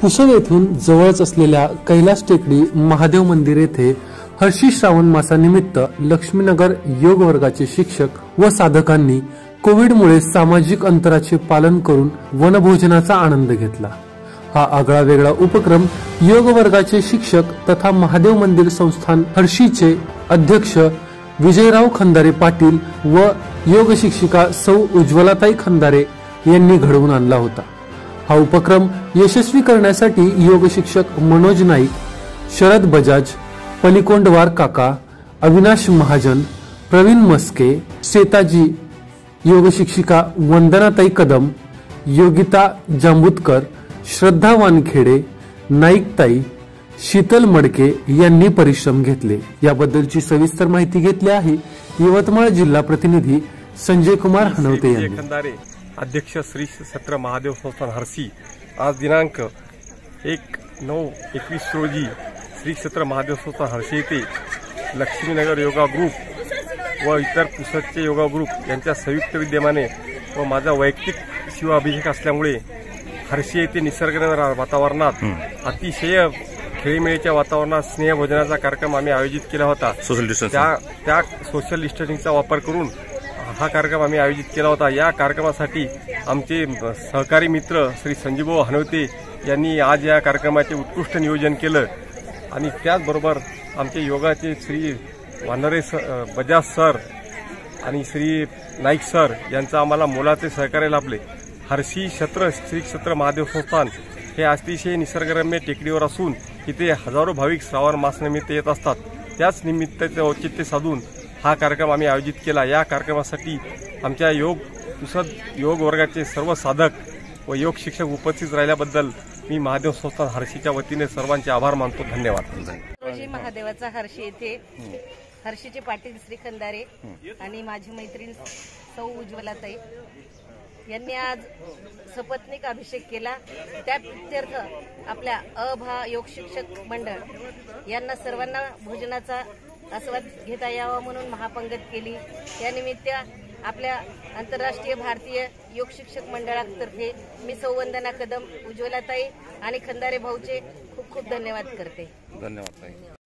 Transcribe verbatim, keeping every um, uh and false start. पुसद येथून जवळच असलेल्या कैलास टेकडी महादेव मंदिर येथे हर्षी श्रावण मासानिमित्त लक्ष्मीनगर योग वर्गाचे शिक्षक व साधकांनी कोविडमुळे सामाजिक अंतराचे पालन करून वनभोजनाचा आनंद घेतला। हा आगळा वेगळा उपक्रम योग वर्गाचे शिक्षक तथा महादेव मंदिर संस्थान हर्षीचे अध्यक्ष विजयराव खंदारे पाटील व योग शिक्षिका सौ उज्ज्वलाताई खंदारे यांनी घडवून आणला होता। हा उपक्रम यशस्वी करण्यासाठी योग शिक्षक मनोज नाईक, शरद बजाज, पलिकोंडवार काका, अविनाश महाजन, प्रवीण मस्के, सेताजी, योग शिक्षिका वंदनाताई कदम, योगिता जाम्बूतकर, श्रद्धा वानखेडे, नाईकताई, शीतल मडके यांनी परिश्रम घेतले। याबद्दलची सविस्तर माहिती घेतली आहे यवतमाळ जिल्हा प्रतिनिधी संजय कुमार हनवते यांनी। अध्यक्ष श्री सत्र महादेव संस्थान हर्षी आज दिनांक एक नौ एकवीस रोजी श्री सत्र महादेव संस्थान हर्षी येथे लक्ष्मीनगर योगा ग्रुप व इतर पुसदचे योगा ग्रुप यांच्या संयुक्त विद्यमाने व माझा वैयक्तिक शिवाभिषेक असल्यामुळे हर्षी येथे निसर्गरम्य वातावरणात अतिशय खेळीमेळीच्या वातावरणात स्नेहभोजनाचा कार्यक्रम आम्ही आयोजित केला होता। त्या त्या सोशल डिस्टन्सिंगचा वापर करून हा कार्यक्रम आम्ही आयोजित केला होता। या कार्यक्रमासाठी आमचे सहकारी मित्र श्री संजीवभाऊ हनवते यांनी आज या कार्यक्रमाचे उत्कृष्ट नियोजन केलं आणि त्याचबरोबर आमचे योगाचे श्री वानरे बजाज सर आणि श्री नाईक सर यांचा आम्हाला मोलाचे सहकार्य लाभले। हर्षी सत्र श्री सत्र महादेव संस्थान हे अतिशय निसर्गरम्य टेकडीवर असून इथे हजारो भाविक श्रावण मासनिमित्त येत असतात। त्याच निमित्ताचे औचित्य साधून हा कार्यक्रम आम्ही आयोजित केला। या कार्यक्रमासाठी आमच्या योग पुसद योग वर्गाचे सर्व साधक व योग शिक्षक उपस्थित राहिल्याबद्दल मी महादेव संस्थान हर्षीच्या वतीने सर्वांचे आभार मानतो। धन्यवाद। रोजी महादेवाचा हर्षी येथे हर्षीचे पाटील श्री खंदारे आणि माझी मैत्रीण सौ उज्ज्वलाताई यांनी आज सपत्नीक अभिषेक केला। त्या प्रित्यर्थ आपल्या अ भा योग शिक्षक मंडळ यांना सर्वांना भोजनाचा आस्वाद घेता यावा म्हणून महापंगत केली। यानिमित्त आपल्या आंतरराष्ट्रीय भारतीय योग शिक्षक मंडळातर्फे मी सौवंदना कदम, उज्ज्वलाताई आणि खंदारे भाऊचे खूप खूप धन्यवाद करते। धन्यवाद ताई।